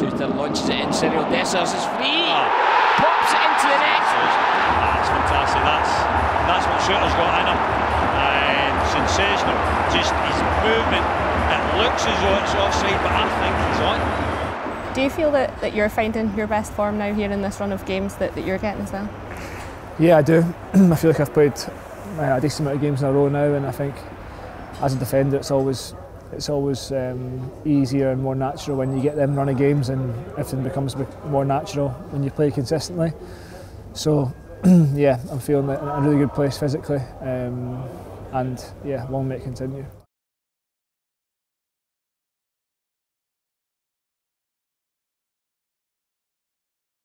Souttar launches it in, Serio Dessers is free, pops it into the net. That's fantastic, that's what Souttar's got in him, and sensational, just his movement, it looks as though it's offside but I think he's on. Do you feel that you're finding your best form now here in this run of games that you're getting as well? Yeah, I do. I feel like I've played a decent amount of games in a row now, and I think as a defender it's always easier and more natural when you get them run of games, and everything becomes more natural when you play consistently. So yeah, I'm feeling in a really good place physically, and yeah, long may it continue.